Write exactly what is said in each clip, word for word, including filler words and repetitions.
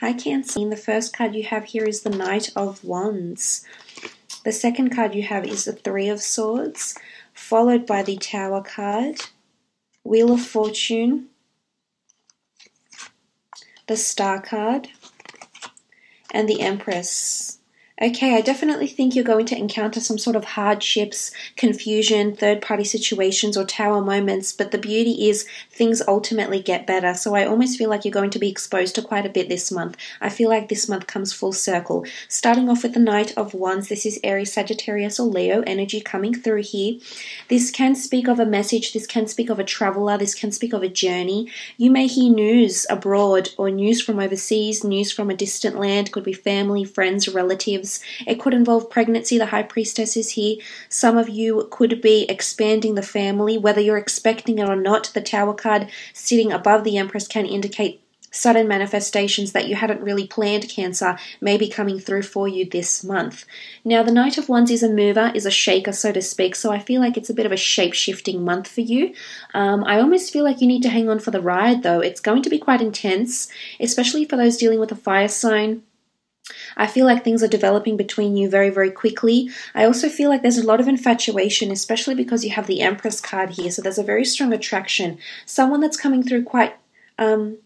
Hi Cancer. The first card you have here is the Knight of Wands. The second card you have is the Three of Swords, followed by the Tower card, Wheel of Fortune, the Star card, and the Empress. Okay, I definitely think you're going to encounter some sort of hardships, confusion, third-party situations, or tower moments, but the beauty is things ultimately get better. So I almost feel like you're going to be exposed to quite a bit this month. I feel like this month comes full circle. Starting off with the Knight of Wands, this is Aries, Sagittarius, or Leo energy coming through here. This can speak of a message, this can speak of a traveler, this can speak of a journey. You may hear news abroad or news from overseas, news from a distant land, could be family, friends, relatives. It could involve pregnancy. The High Priestess is here. Some of you could be expanding the family, whether you're expecting it or not. The Tower card sitting above the Empress can indicate sudden manifestations that you hadn't really planned, Cancer, may be coming through for you this month. Now, the Knight of Wands is a mover, is a shaker, so to speak, so I feel like it's a bit of a shape-shifting month for you. Um, I almost feel like you need to hang on for the ride, though. It's going to be quite intense, especially for those dealing with a fire sign. I feel like things are developing between you very, very quickly. I also feel like there's a lot of infatuation, especially because you have the Empress card here. So there's a very strong attraction. Someone that's coming through quite um,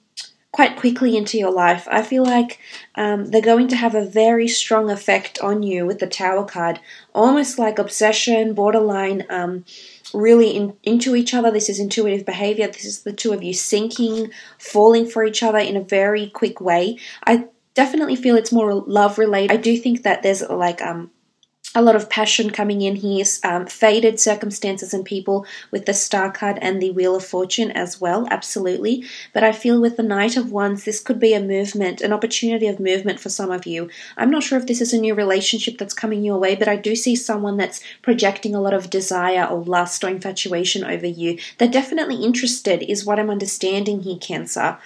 quite quickly into your life. I feel like um, they're going to have a very strong effect on you with the Tower card. Almost like obsession, borderline, um, really in, into each other. This is intuitive behavior. This is the two of you sinking, falling for each other in a very quick way. I definitely feel it's more love related. I do think that there's like um a lot of passion coming in here, um, faded circumstances and people with the Star card and the Wheel of Fortune as well, absolutely. But I feel with the Knight of Wands, this could be a movement, an opportunity of movement for some of you. I'm not sure if this is a new relationship that's coming your way, but I do see someone that's projecting a lot of desire or lust or infatuation over you. They're definitely interested, is what I'm understanding here, Cancer.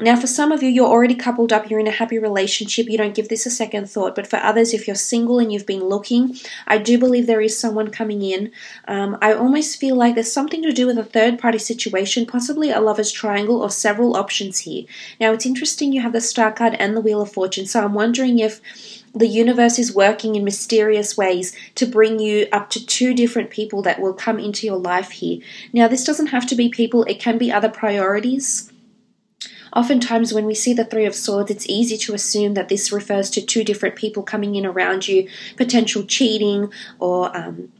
Now, for some of you, you're already coupled up, you're in a happy relationship, you don't give this a second thought. But for others, if you're single and you've been looking, I do believe there is someone coming in. Um, I almost feel like there's something to do with a third-party situation, possibly a lover's triangle or several options here. Now, it's interesting you have the Star card and the Wheel of Fortune, so I'm wondering if the universe is working in mysterious ways to bring you up to two different people that will come into your life here. Now, this doesn't have to be people, it can be other priorities. Oftentimes when we see the Three of Swords, it's easy to assume that this refers to two different people coming in around you, potential cheating or um,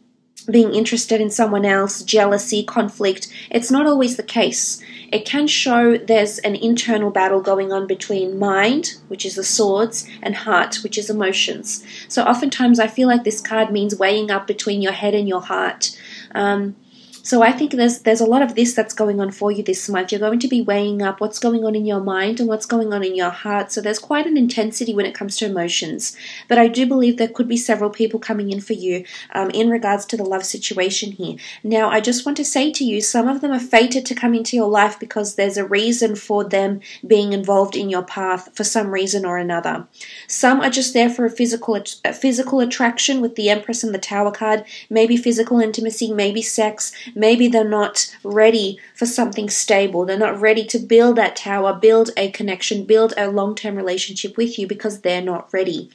being interested in someone else, jealousy, conflict. It's not always the case. It can show there's an internal battle going on between mind, which is the swords, and heart, which is emotions. So oftentimes I feel like this card means weighing up between your head and your heart. Um, So I think there's there's a lot of this that's going on for you this month. You're going to be weighing up what's going on in your mind and what's going on in your heart. So there's quite an intensity when it comes to emotions. But I do believe there could be several people coming in for you um, in regards to the love situation here. Now, I just want to say to you, some of them are fated to come into your life because there's a reason for them being involved in your path for some reason or another. Some are just there for a physical, a physical attraction with the Empress and the Tower card, maybe physical intimacy, maybe sex. Maybe they're not ready for something stable. They're not ready to build that tower, build a connection, build a long-term relationship with you because they're not ready.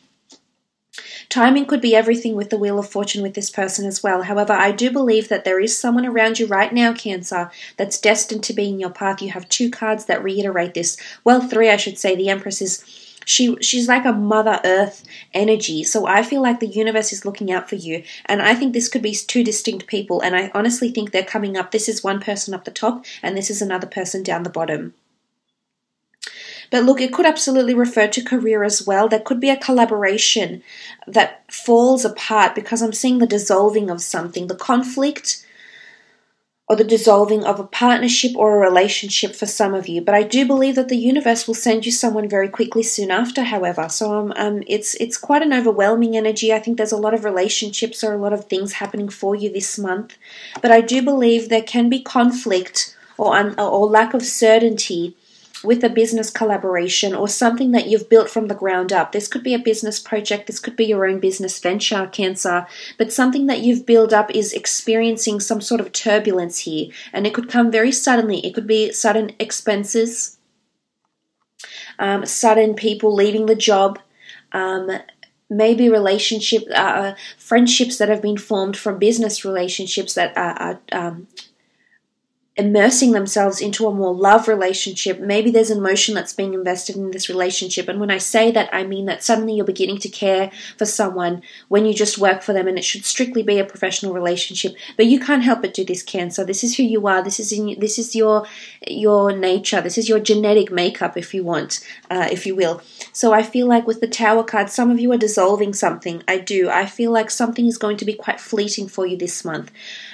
Timing could be everything with the Wheel of Fortune with this person as well. However, I do believe that there is someone around you right now, Cancer, that's destined to be in your path. You have two cards that reiterate this. Well, three, I should say. The Empress is... She, she's like a Mother Earth energy. So I feel like the universe is looking out for you. And I think this could be two distinct people. And I honestly think they're coming up. This is one person up the top and this is another person down the bottom. But look, it could absolutely refer to career as well. There could be a collaboration that falls apart because I'm seeing the dissolving of something, the conflict, or the dissolving of a partnership or a relationship for some of you. But I do believe that the universe will send you someone very quickly soon after, however. So um, um, it's it's quite an overwhelming energy. I think there's a lot of relationships or a lot of things happening for you this month. But I do believe there can be conflict or, um, or lack of certainty with a business collaboration or something that you've built from the ground up. This could be a business project, this could be your own business venture, Cancer, but something that you've built up is experiencing some sort of turbulence here, and it could come very suddenly. It could be sudden expenses, um, sudden people leaving the job, um, maybe relationship, uh, friendships that have been formed from business relationships that are, are um, immersing themselves into a more love relationship. Maybe there's emotion that's being invested in this relationship. And when I say that, I mean that suddenly you're beginning to care for someone when you just work for them, and it should strictly be a professional relationship. But you can't help but do this, Cancer. This is who you are. This is in, this is your your nature. This is your genetic makeup, if you want, uh, if you will. So I feel like with the Tower card, some of you are dissolving something. I do. I feel like something is going to be quite fleeting for you this month.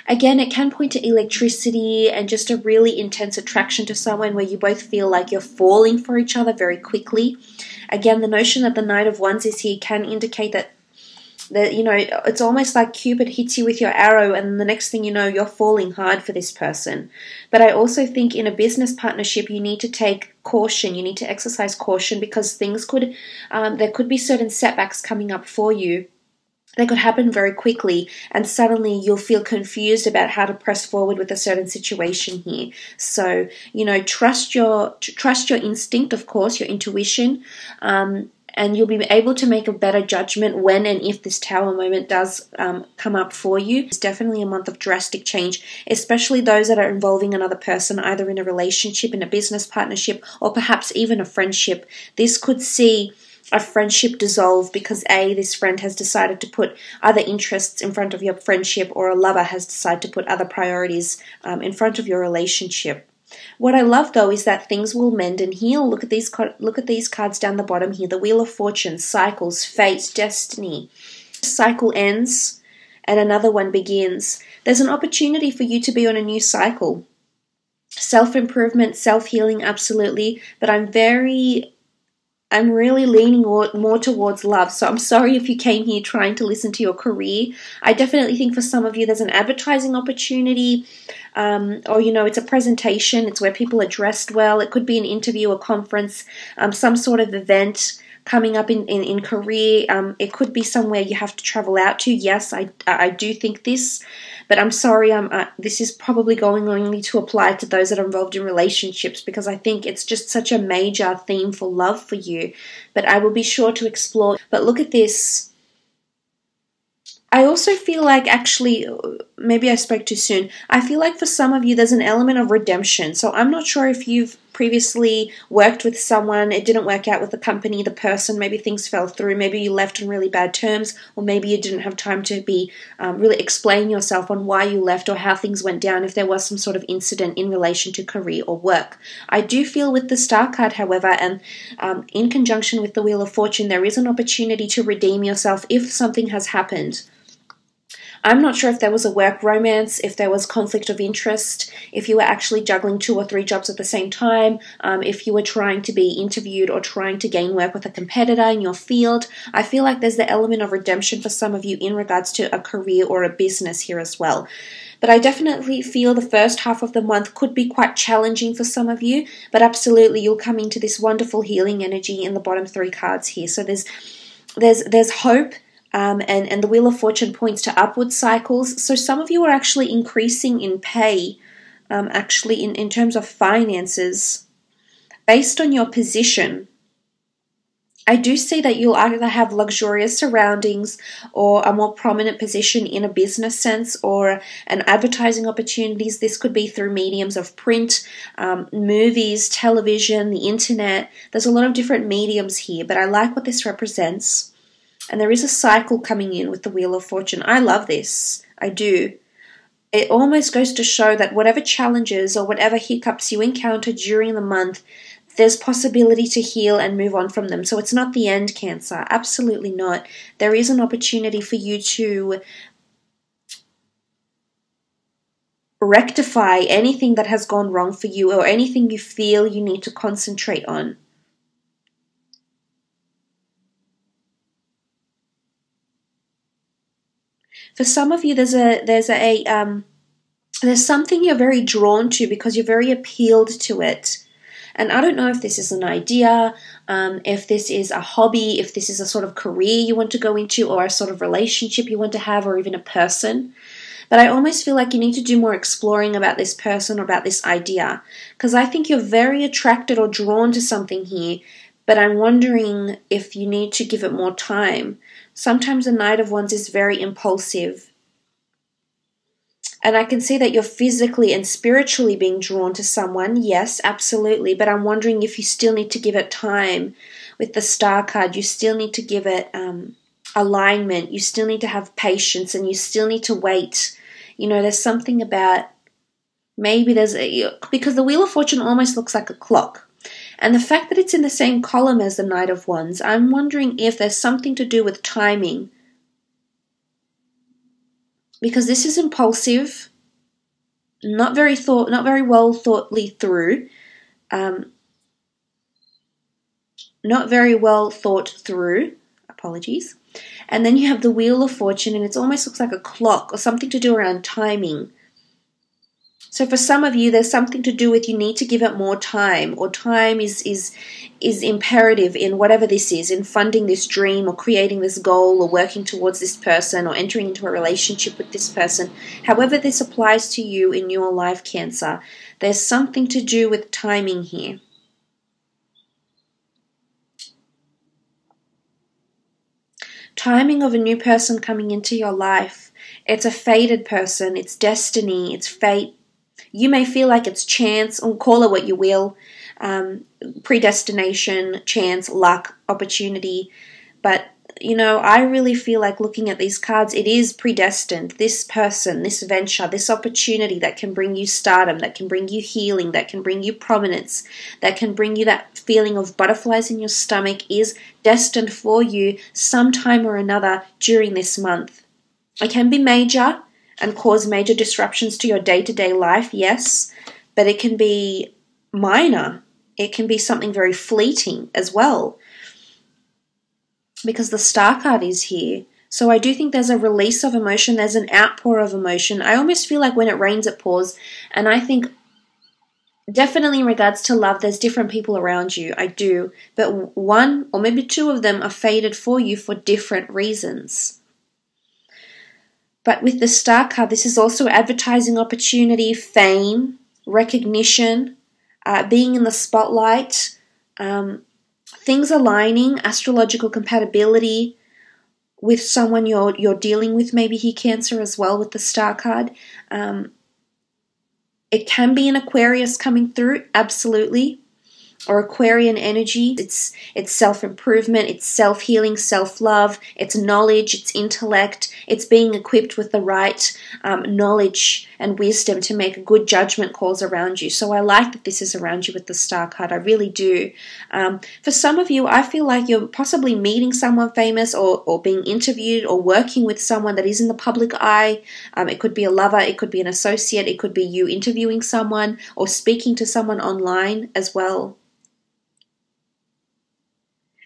Again, it can point to electricity and just a really intense attraction to someone where you both feel like you're falling for each other very quickly. Again, the notion that the Knight of Wands is here can indicate that, that you know, it's almost like Cupid hits you with your arrow and the next thing you know, you're falling hard for this person. But I also think in a business partnership, you need to take caution. You need to exercise caution because things could, um, there could be certain setbacks coming up for you. They could happen very quickly, and suddenly you'll feel confused about how to press forward with a certain situation here. So, you know, trust your trust your instinct, of course, your intuition, um, and you'll be able to make a better judgment when and if this Tower moment does um, come up for you. It's definitely a month of drastic change, especially those that are involving another person, either in a relationship, in a business partnership, or perhaps even a friendship. This could see a friendship dissolve because A, this friend has decided to put other interests in front of your friendship, or a lover has decided to put other priorities um, in front of your relationship. What I love though is that things will mend and heal. Look at these look at these cards down the bottom here: the Wheel of Fortune, cycles, fate, destiny. Cycle ends, and another one begins. There's an opportunity for you to be on a new cycle. Self-improvement, self-healing, absolutely. But I'm very I'm really leaning more towards love, so I'm sorry if you came here trying to listen to your career. I definitely think for some of you there's an advertising opportunity, um, or, you know, it's a presentation. It's where people are dressed well. It could be an interview, a conference, um, some sort of event coming up in, in, in career. Um, it could be somewhere you have to travel out to. Yes, I, I do think this, but I'm sorry, I'm, uh, this is probably going only to apply to those that are involved in relationships, because I think it's just such a major theme for love for you. But I will be sure to explore. But look at this. I also feel like, actually, maybe I spoke too soon. I feel like for some of you, there's an element of redemption. So I'm not sure if you've previously worked with someone, it didn't work out with the company, the person, maybe things fell through, maybe you left on really bad terms, or maybe you didn't have time to be um, really explain yourself on why you left or how things went down if there was some sort of incident in relation to career or work. I do feel with the Star card, however, and um, in conjunction with the Wheel of Fortune, there is an opportunity to redeem yourself if something has happened. I'm not sure if there was a work romance, if there was conflict of interest, if you were actually juggling two or three jobs at the same time, um, if you were trying to be interviewed or trying to gain work with a competitor in your field. I feel like there's the element of redemption for some of you in regards to a career or a business here as well. But I definitely feel the first half of the month could be quite challenging for some of you, but absolutely you'll come into this wonderful healing energy in the bottom three cards here. So there's there's there's hope. Um, and, and the Wheel of Fortune points to upward cycles. So some of you are actually increasing in pay, um, actually in, in terms of finances, based on your position. I do see that you'll either have luxurious surroundings or a more prominent position in a business sense or an advertising opportunities. This could be through mediums of print, um, movies, television, the internet. There's a lot of different mediums here, but I like what this represents. And there is a cycle coming in with the Wheel of Fortune. I love this. I do. It almost goes to show that whatever challenges or whatever hiccups you encounter during the month, there's possibility to heal and move on from them. So it's not the end, Cancer. Absolutely not. There is an opportunity for you to rectify anything that has gone wrong for you or anything you feel you need to concentrate on. For some of you, there's a there's a um, there's something you're very drawn to because you're very appealed to it. And I don't know if this is an idea, um, if this is a hobby, if this is a sort of career you want to go into or a sort of relationship you want to have or even a person. but I almost feel like you need to do more exploring about this person or about this idea, because I think you're very attracted or drawn to something here, but I'm wondering if you need to give it more time. Sometimes the Knight of Wands is very impulsive. And I can see that you're physically and spiritually being drawn to someone. Yes, absolutely. But I'm wondering if you still need to give it time. With the Star card, you still need to give it um, alignment. You still need to have patience and you still need to wait. You know, there's something about maybe there's a... Because the Wheel of Fortune almost looks like a clock. And the fact that it's in the same column as the Knight of Wands, I'm wondering if there's something to do with timing. Because this is impulsive, not very thought, not very well thoughtly through, um, not very well thought through. Apologies. And then you have the Wheel of Fortune, and it almost looks like a clock or something to do around timing. So for some of you, there's something to do with you need to give it more time, or time is is is imperative in whatever this is, in funding this dream or creating this goal or working towards this person or entering into a relationship with this person. However this applies to you in your life, Cancer, there's something to do with timing here. Timing of a new person coming into your life. It's a fated person. It's destiny. It's fate. You may feel like it's chance, or call it what you will, um, predestination, chance, luck, opportunity. But, you know, I really feel like looking at these cards, it is predestined. This person, this venture, this opportunity that can bring you stardom, that can bring you healing, that can bring you prominence, that can bring you that feeling of butterflies in your stomach is destined for you sometime or another during this month. It can be major and cause major disruptions to your day-to-day life, yes, but it can be minor. It can be something very fleeting as well, because the Star card is here. So I do think there's a release of emotion. There's an outpour of emotion. I almost feel like when it rains, it pours, and I think definitely in regards to love, there's different people around you. I do, but one or maybe two of them are fated for you for different reasons. But with the Star card, this is also advertising opportunity, fame, recognition, uh, being in the spotlight, um, things aligning, astrological compatibility with someone you're you're dealing with. Maybe he Cancer as well with the Star card. Um, it can be an Aquarius coming through, absolutely, or Aquarian energy. It's it's self-improvement, it's self-healing, self-love, it's knowledge, it's intellect, it's being equipped with the right um, knowledge and wisdom to make good judgment calls around you. So I like that this is around you with the Star card, I really do. Um, for some of you, I feel like you're possibly meeting someone famous or, or being interviewed or working with someone that is in the public eye. Um, it could be a lover, it could be an associate, it could be you interviewing someone or speaking to someone online as well.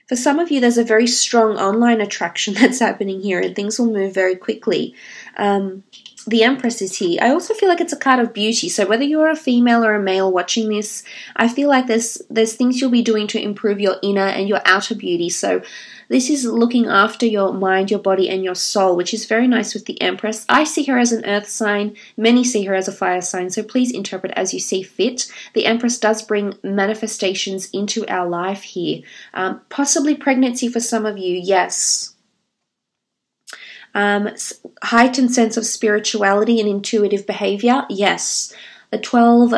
For some of you, there's a very strong online attraction that's happening here, and things will move very quickly. Um, the Empress is here. I also feel like it's a card of beauty. So whether you're a female or a male watching this, I feel like there's, there's things you'll be doing to improve your inner and your outer beauty. So this is looking after your mind, your body, and your soul, which is very nice with the Empress. I see her as an earth sign. Many see her as a fire sign, so please interpret as you see fit. The Empress does bring manifestations into our life here. Um, possibly pregnancy for some of you, yes. Um, heightened sense of spirituality and intuitive behavior, yes. The twelve...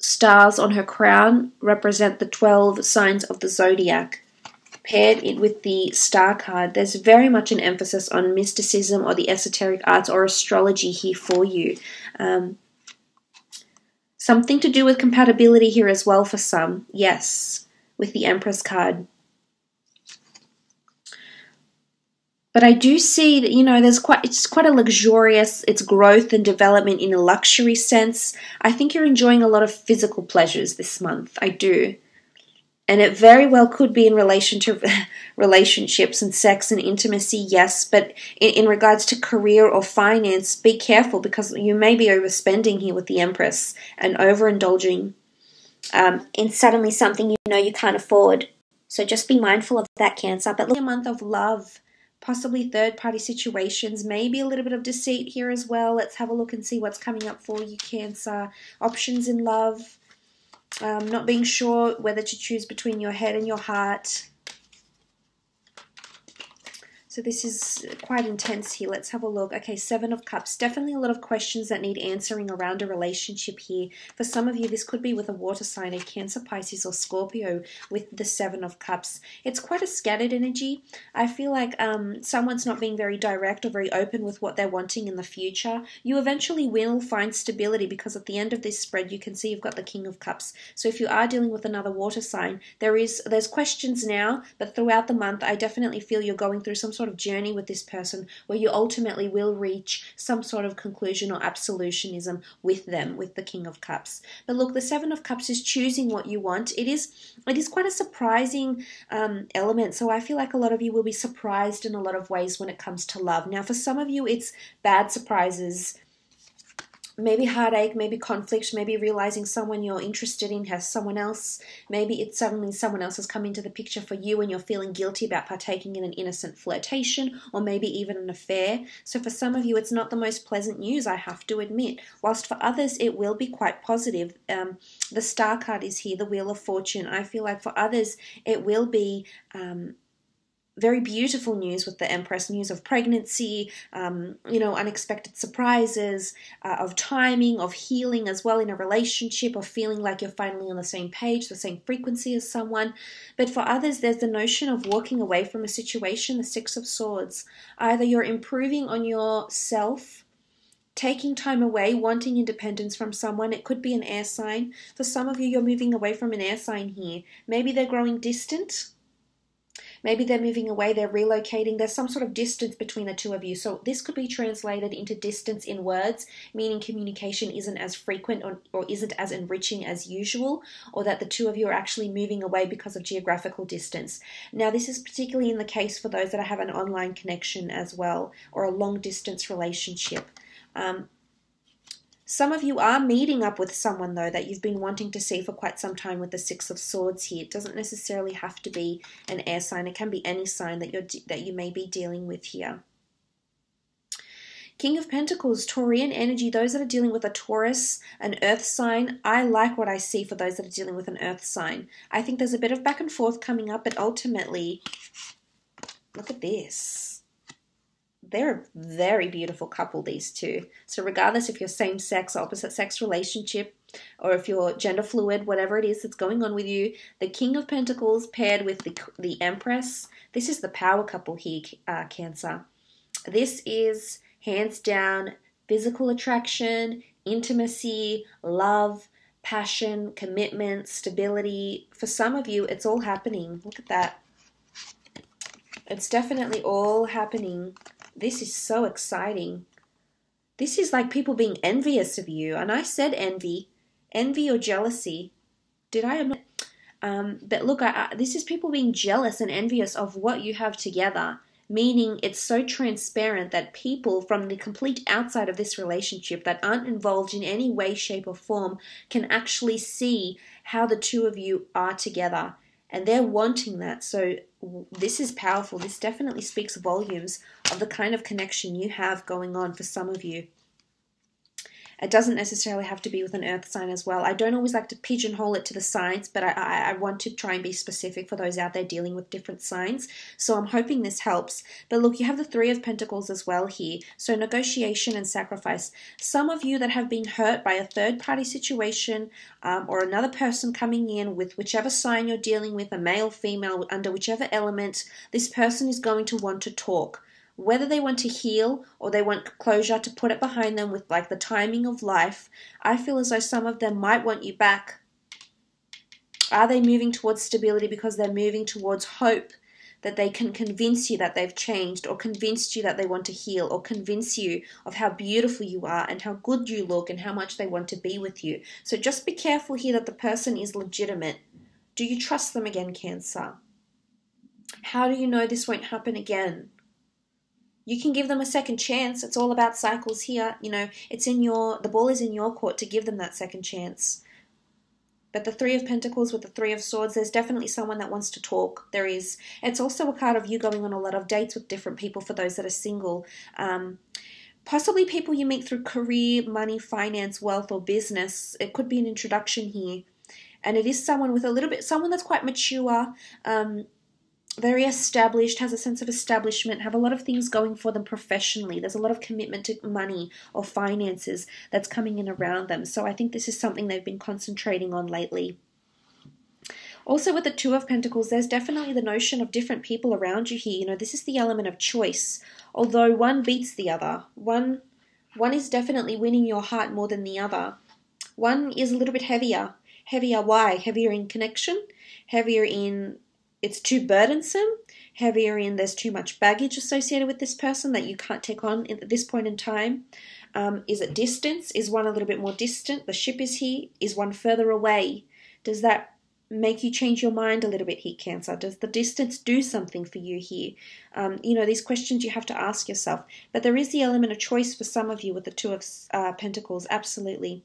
stars on her crown represent the twelve signs of the zodiac. Paired it with the Star card, there's very much an emphasis on mysticism or the esoteric arts or astrology here for you. Um, something to do with compatibility here as well for some, yes, with the Empress card. But I do see that, you know, there's quite, it's quite a luxurious, it's growth and development in a luxury sense. I think you're enjoying a lot of physical pleasures this month, I do. And it very well could be in relation to relationships and sex and intimacy, yes. But in, in regards to career or finance, be careful, because you may be overspending here with the Empress and overindulging um, in suddenly something you know you can't afford. So just be mindful of that, Cancer. But look at a month of love. possibly third-party situations, maybe a little bit of deceit here as well. Let's have a look and see what's coming up for you, Cancer. Options in love, um, not being sure whether to choose between your head and your heart. So this is quite intense here. Let's have a look. Okay, Seven of Cups. Definitely a lot of questions that need answering around a relationship here. For some of you, this could be with a water sign, a Cancer, Pisces, or Scorpio with the Seven of Cups. It's quite a scattered energy. I feel like um, someone's not being very direct or very open with what they're wanting in the future. You eventually will find stability, because at the end of this spread, you can see you've got the King of Cups. So if you are dealing with another water sign, there is there's questions now, but throughout the month, I definitely feel you're going through some sort of of journey with this person where you ultimately will reach some sort of conclusion or absolutionism with them, with the King of Cups. But look, the Seven of Cups is choosing what you want. It is it is quite a surprising um, element, so I feel like a lot of you will be surprised in a lot of ways when it comes to love. Now, for some of you, it's bad surprises, maybe heartache, maybe conflict, maybe realizing someone you're interested in has someone else. Maybe it's suddenly someone else has come into the picture for you and you're feeling guilty about partaking in an innocent flirtation or maybe even an affair. So for some of you, it's not the most pleasant news, I have to admit. Whilst for others, it will be quite positive. Um, the Star card is here, the Wheel of Fortune. I feel like for others, it will be Um, very beautiful news with the Empress, news of pregnancy, um, you know, unexpected surprises, uh, of timing, of healing as well in a relationship, of feeling like you're finally on the same page, the same frequency as someone. But for others, there's the notion of walking away from a situation, the Six of Swords. Either you're improving on yourself, taking time away, wanting independence from someone. It could be an air sign. For some of you, you're moving away from an air sign here. Maybe they're growing distant. Maybe they're moving away, they're relocating. There's some sort of distance between the two of you. So this could be translated into distance in words, meaning communication isn't as frequent or, or isn't as enriching as usual, or that the two of you are actually moving away because of geographical distance. Now, this is particularly in the case for those that have an online connection as well, or a long-distance relationship. Um, Some of you are meeting up with someone, though, that you've been wanting to see for quite some time with the Six of Swords here. It doesn't necessarily have to be an air sign. It can be any sign that, you're, that you may be dealing with here. King of Pentacles, Taurian energy. Those that are dealing with a Taurus, an earth sign, I like what I see for those that are dealing with an earth sign. I think there's a bit of back and forth coming up, but ultimately, look at this. They're a very beautiful couple, these two. So regardless if you're same-sex, opposite-sex relationship, or if you're gender-fluid, whatever it is that's going on with you, the King of Pentacles paired with the, the Empress, this is the power couple here, uh, Cancer. This is, hands down, physical attraction, intimacy, love, passion, commitment, stability. For some of you, it's all happening. Look at that. It's definitely all happening. This is so exciting. This is like people being envious of you. And I said envy. Envy or jealousy. Did I? Um, but look, I, I, this is people being jealous and envious of what you have together. Meaning it's so transparent that people from the complete outside of this relationship that aren't involved in any way, shape, or form can actually see how the two of you are together. And they're wanting that. So this is powerful. This definitely speaks volumes of the kind of connection you have going on for some of you. It doesn't necessarily have to be with an earth sign as well. I don't always like to pigeonhole it to the signs, but I, I, I want to try and be specific for those out there dealing with different signs. So I'm hoping this helps. But look, you have the Three of Pentacles as well here. So negotiation and sacrifice. Some of you that have been hurt by a third-party situation um, or another person coming in with whichever sign you're dealing with, a male, female, under whichever element, this person is going to want to talk. Whether they want to heal or they want closure to put it behind them with like the timing of life, I feel as though some of them might want you back. Are they moving towards stability because they're moving towards hope that they can convince you that they've changed, or convinced you that they want to heal, or convince you of how beautiful you are and how good you look and how much they want to be with you? So just be careful here that the person is legitimate. Do you trust them again, Cancer? How do you know this won't happen again? You can give them a second chance. It's all about cycles here. You know, it's in your, the ball is in your court to give them that second chance. But the Three of Pentacles with the Three of Swords, there's definitely someone that wants to talk. There is. It's also a card of you going on a lot of dates with different people for those that are single. Um, possibly people you meet through career, money, finance, wealth, or business. It could be an introduction here. And it is someone with a little bit, someone that's quite mature, um, very established, has a sense of establishment, have a lot of things going for them professionally. There's a lot of commitment to money or finances that's coming in around them. So I think this is something they've been concentrating on lately. Also with the Two of Pentacles, there's definitely the notion of different people around you here. You know, this is the element of choice, although one beats the other. One, one is definitely winning your heart more than the other. One is a little bit heavier. Heavier why? Heavier in connection, heavier in it's too burdensome, heavier in there's too much baggage associated with this person that you can't take on at this point in time. Um, is it distance? Is one a little bit more distant? The ship is here. Is one further away? Does that make you change your mind a little bit here, Cancer? Does the distance do something for you here? Um, you know, these questions you have to ask yourself. But there is the element of choice for some of you with the Two of uh, Pentacles, absolutely.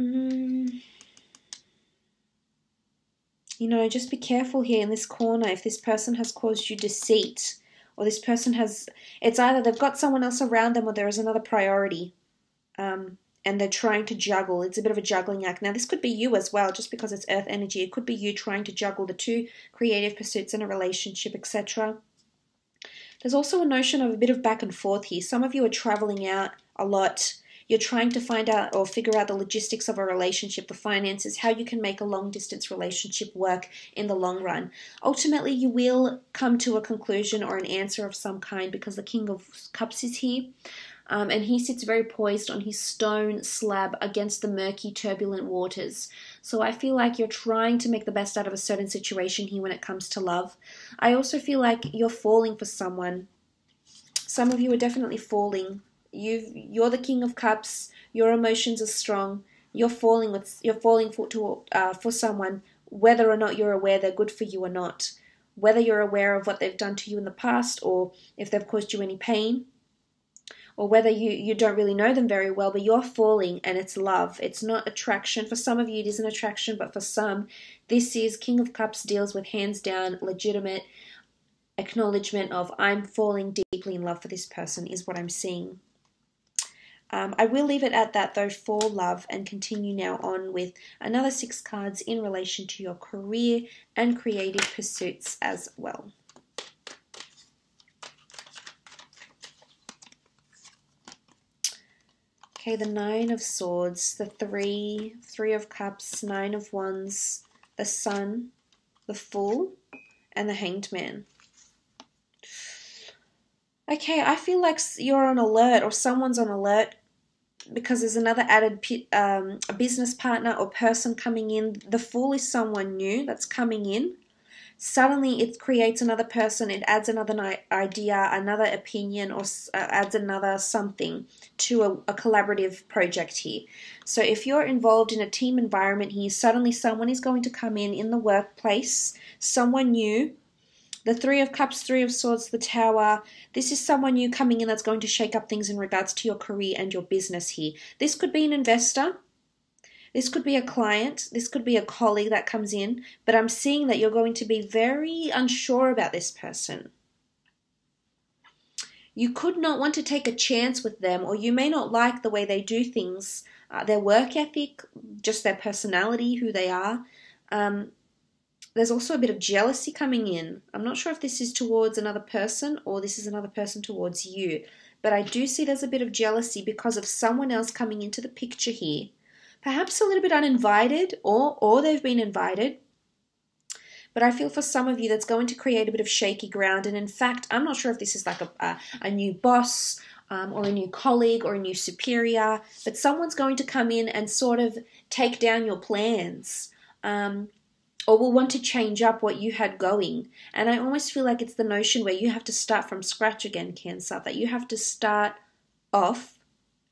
Mm. You know, just be careful here in this corner if this person has caused you deceit, or this person has, it's either they've got someone else around them or there is another priority, um, and they're trying to juggle. It's a bit of a juggling act. Now this could be you as well, just because it's earth energy. It could be you trying to juggle the two creative pursuits in a relationship, et cetera. There's also a notion of a bit of back and forth here. Some of you are traveling out a lot. You're trying to find out or figure out the logistics of a relationship, the finances, how you can make a long-distance relationship work in the long run. Ultimately, you will come to a conclusion or an answer of some kind because the King of Cups is here. Um, and he sits very poised on his stone slab against the murky, turbulent waters. So I feel like you're trying to make the best out of a certain situation here when it comes to love. I also feel like you're falling for someone. Some of you are definitely falling. You've, you're the King of Cups. Your emotions are strong. You're falling with you're falling for to, uh, for someone, whether or not you're aware they're good for you or not, whether you're aware of what they've done to you in the past or if they've caused you any pain, or whether you you don't really know them very well. But you're falling, and it's love. It's not attraction. For some of you, it is an attraction, but for some, this is King of Cups deals with hands down legitimate acknowledgement of I'm falling deeply in love for this person is what I'm seeing. Um, I will leave it at that though for love and continue now on with another six cards in relation to your career and creative pursuits as well. Okay, the Nine of Swords, the Three, Three of Cups, Nine of Wands, the Sun, the Fool, and the Hanged Man. Okay, I feel like you're on alert or someone's on alert, because there's another added um, a business partner or person coming in. The Fool is someone new that's coming in. Suddenly it creates another person. It adds another idea, another opinion, or adds another something to a, a collaborative project here. So if you're involved in a team environment here, suddenly someone is going to come in in the workplace, someone new. The Three of Cups, Three of Swords, the Tower. This is someone new coming in that's going to shake up things in regards to your career and your business here. This could be an investor. This could be a client. This could be a colleague that comes in. But I'm seeing that you're going to be very unsure about this person. You could not want to take a chance with them, or you may not like the way they do things, uh, their work ethic, just their personality, who they are. Um... There's also a bit of jealousy coming in. I'm not sure if this is towards another person or this is another person towards you. But I do see there's a bit of jealousy because of someone else coming into the picture here. Perhaps a little bit uninvited, or, or they've been invited. But I feel for some of you that's going to create a bit of shaky ground. And in fact, I'm not sure if this is like a, a, a new boss um, or a new colleague or a new superior. But someone's going to come in and sort of take down your plans. Um... Or will want to change up what you had going. And I almost feel like it's the notion where you have to start from scratch again, Cancer. That you have to start off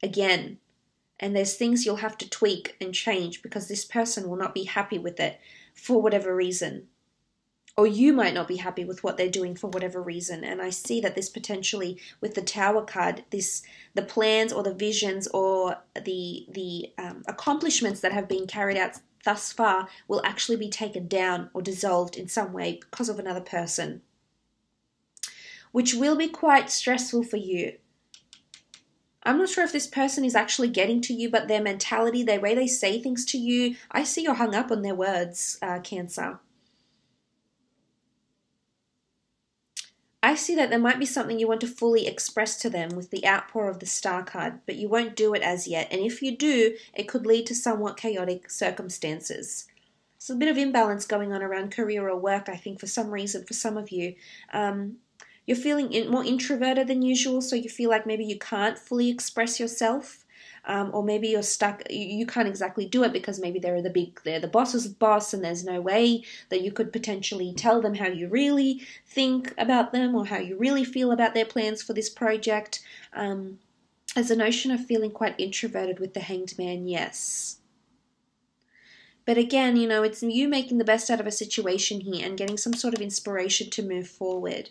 again. And there's things you'll have to tweak and change because this person will not be happy with it for whatever reason. or you might not be happy with what they're doing for whatever reason. And I see that this potentially with the Tower card, this the plans or the visions or the the um, accomplishments that have been carried out thus far will actually be taken down or dissolved in some way because of another person, which will be quite stressful for you. I'm not sure if this person is actually getting to you, but their mentality, their way they say things to you, I see you're hung up on their words, uh, Cancer. I see that there might be something you want to fully express to them with the outpour of the Star card, but you won't do it as yet. And if you do, it could lead to somewhat chaotic circumstances. So a bit of imbalance going on around career or work, I think, for some reason, for some of you. Um, you're feeling in, more introverted than usual, so you feel like maybe you can't fully express yourself, um, or maybe you're stuck, you, you can't exactly do it because maybe they're the big, they're the boss's boss, and there's no way that you could potentially tell them how you really think about them or how you really feel about their plans for this project. Um, there's a notion of feeling quite introverted with the Hanged Man, yes. But again, you know, it's you making the best out of a situation here and getting some sort of inspiration to move forward.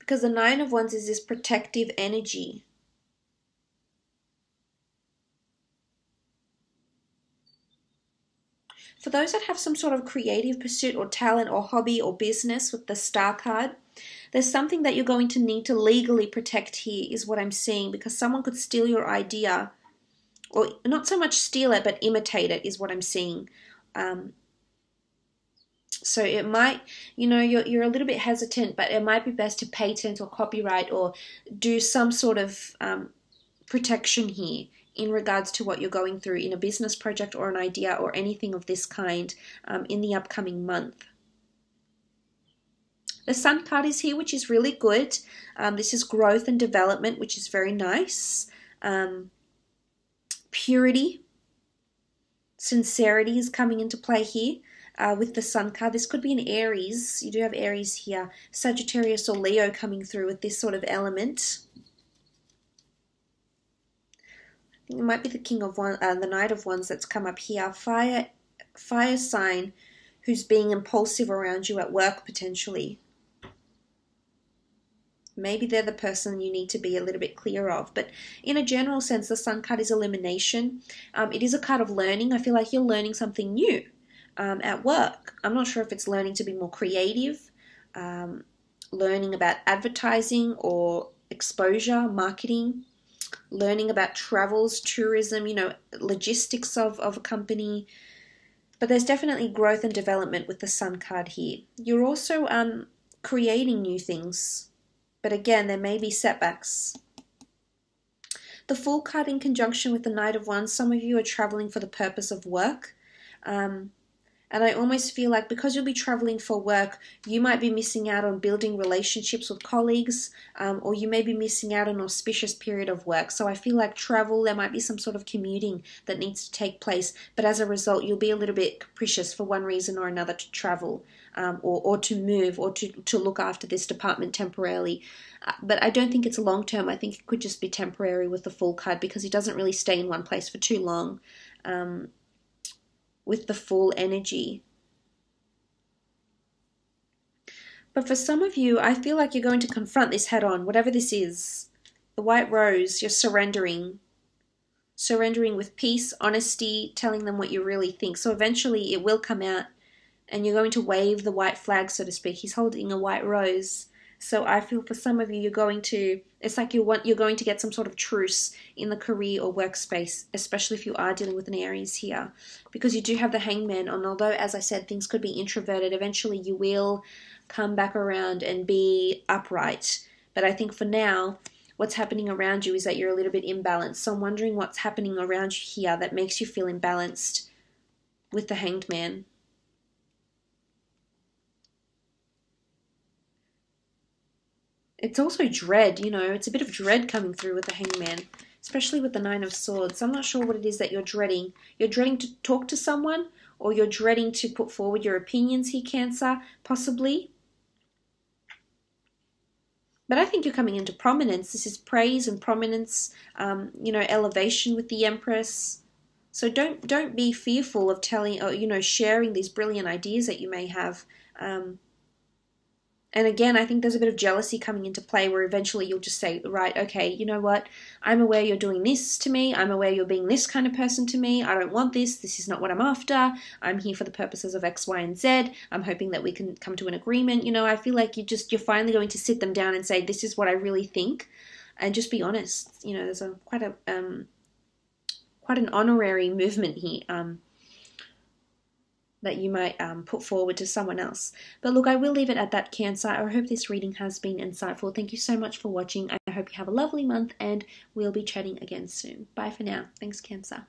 Because the Nine of Wands is this protective energy. For those that have some sort of creative pursuit or talent or hobby or business with the Star card, there's something that you're going to need to legally protect here is what I'm seeing, because someone could steal your idea, or not so much steal it but imitate it is what I'm seeing. Um, So it might, you know, you're, you're a little bit hesitant, but it might be best to patent or copyright or do some sort of um, protection here in regards to what you're going through in a business project or an idea or anything of this kind um, in the upcoming month. The Sun card is here, which is really good. Um, this is growth and development, which is very nice. Um, purity, sincerity is coming into play here. Uh, with the Sun card, this could be an Aries. You do have Aries here, Sagittarius or Leo coming through with this sort of element. I think it might be the King of Wands, uh, the Knight of Wands that's come up here. Fire, fire sign, who's being impulsive around you at work potentially. Maybe they're the person you need to be a little bit clear of. But in a general sense, the Sun card is elimination. Um, it is a card of learning. I feel like you're learning something new. Um, at work. I'm not sure if it's learning to be more creative, um, learning about advertising or exposure, marketing, learning about travels, tourism, you know, logistics of, of a company. But there's definitely growth and development with the Sun card here. You're also um, creating new things, but again, there may be setbacks. The Fool card in conjunction with the Knight of Wands, some of you are traveling for the purpose of work. Um, And I almost feel like because you'll be traveling for work, you might be missing out on building relationships with colleagues, um, or you may be missing out on an auspicious period of work. So I feel like travel, there might be some sort of commuting that needs to take place, but as a result, you'll be a little bit capricious for one reason or another to travel, um, or, or to move, or to, to look after this department temporarily. Uh, but I don't think it's long term. I think it could just be temporary with the Fool card, because he doesn't really stay in one place for too long. Um, with the Fool energy. But for some of you, I feel like you're going to confront this head on, whatever this is. The White Rose, you're surrendering. Surrendering with peace, honesty, telling them what you really think. So eventually it will come out and you're going to wave the white flag, so to speak. He's holding a white rose. So I feel for some of you, you're going to, it's like you want, you're going to get some sort of truce in the career or workspace, especially if you are dealing with an Aries here, because you do have the Hanged Man. And although, as I said, things could be introverted, eventually you will come back around and be upright. But I think for now, what's happening around you is that you're a little bit imbalanced. So I'm wondering what's happening around you here that makes you feel imbalanced with the Hanged Man. It's also dread, you know, it's a bit of dread coming through with the Hanged Man, especially with the Nine of Swords. I'm not sure what it is that you're dreading. You're dreading to talk to someone, or you're dreading to put forward your opinions here, Cancer, possibly. But I think you're coming into prominence. This is praise and prominence, um, you know, elevation with the Empress. So don't don't be fearful of telling or, you know, sharing these brilliant ideas that you may have. Um, and again, I think there's a bit of jealousy coming into play where eventually you'll just say, right, okay, you know what, I'm aware you're doing this to me. I'm aware you're being this kind of person to me. I don't want this. This is not what I'm after. I'm here for the purposes of X, Y, and Z. I'm hoping that we can come to an agreement. You know, I feel like you just, you're finally going to sit them down and say, this is what I really think. And just be honest. You know, there's a quite a... Um, quite an honorary movement here um, that you might um, put forward to someone else. But look, I will leave it at that, Cancer. I hope this reading has been insightful. Thank you so much for watching. I hope you have a lovely month, and we'll be chatting again soon. Bye for now. Thanks, Cancer.